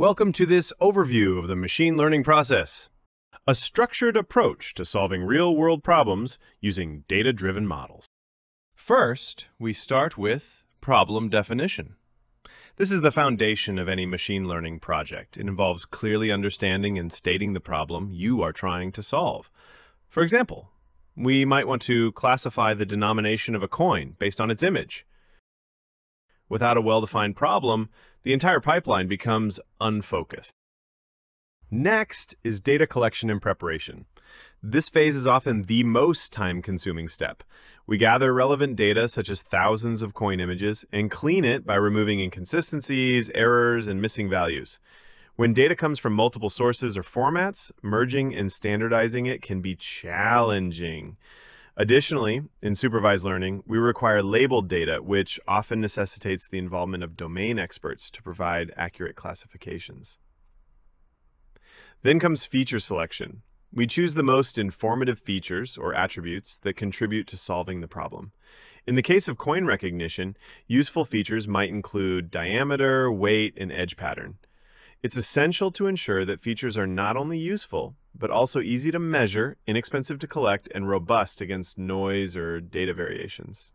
Welcome to this overview of the machine learning process, a structured approach to solving real-world problems using data-driven models. First, we start with problem definition. This is the foundation of any machine learning project. It involves clearly understanding and stating the problem you are trying to solve. For example, we might want to classify the denomination of a coin based on its image. Without a well-defined problem, the entire pipeline becomes unfocused. Next is data collection and preparation. This phase is often the most time-consuming step. We gather relevant data, such as thousands of coin images, and clean it by removing inconsistencies, errors, and missing values. When data comes from multiple sources or formats, merging and standardizing it can be challenging. Additionally, in supervised learning, we require labeled data, which often necessitates the involvement of domain experts to provide accurate classifications. Then comes feature selection. We choose the most informative features or attributes that contribute to solving the problem. In the case of coin recognition, useful features might include diameter, weight, and edge pattern. It's essential to ensure that features are not only useful, but also easy to measure, inexpensive to collect, and robust against noise or data variations.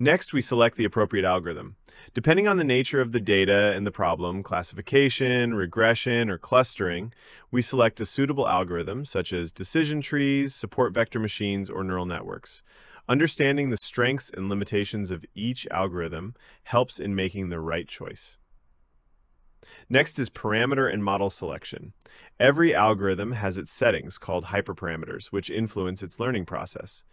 Next, we select the appropriate algorithm. Depending on the nature of the data and the problem, classification, regression, or clustering, we select a suitable algorithm such as decision trees, support vector machines, or neural networks. Understanding the strengths and limitations of each algorithm helps in making the right choice. Next is parameter and model selection. Every algorithm has its settings called hyperparameters, which influence its learning process.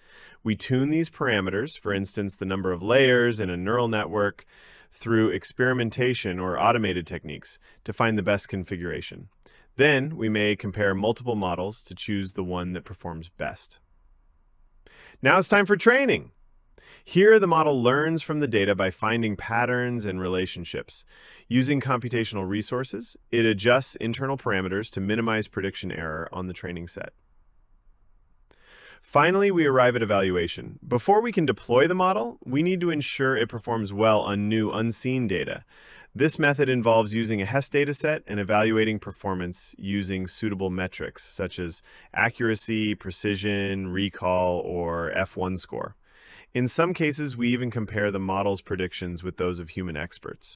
We tune these parameters, for instance, the number of layers in a neural network, through experimentation or automated techniques to find the best configuration. Then we may compare multiple models to choose the one that performs best. Now it's time for training. Here, the model learns from the data by finding patterns and relationships. Using computational resources, it adjusts internal parameters to minimize prediction error on the training set. Finally, we arrive at evaluation. Before we can deploy the model, we need to ensure it performs well on new, unseen data. This method involves using a HES dataset and evaluating performance using suitable metrics, such as accuracy, precision, recall, or F1 score. In some cases, we even compare the model's predictions with those of human experts.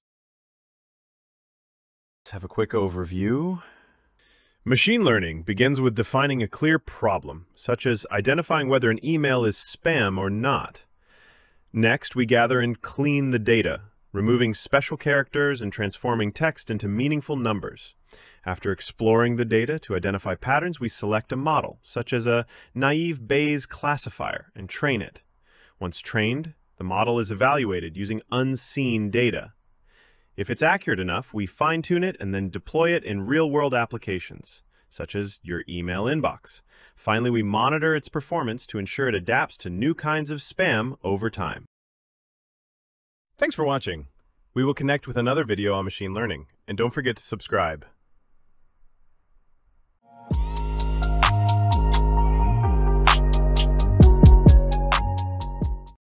Let's have a quick overview. Machine learning begins with defining a clear problem, such as identifying whether an email is spam or not. Next, we gather and clean the data, removing special characters and transforming text into meaningful numbers. After exploring the data to identify patterns, we select a model, such as a naive Bayes classifier, and train it. Once trained, the model is evaluated using unseen data. If it's accurate enough, we fine-tune it and then deploy it in real-world applications, such as your email inbox. Finally, we monitor its performance to ensure it adapts to new kinds of spam over time. Thanks for watching. We will connect with another video on machine learning, and don't forget to subscribe.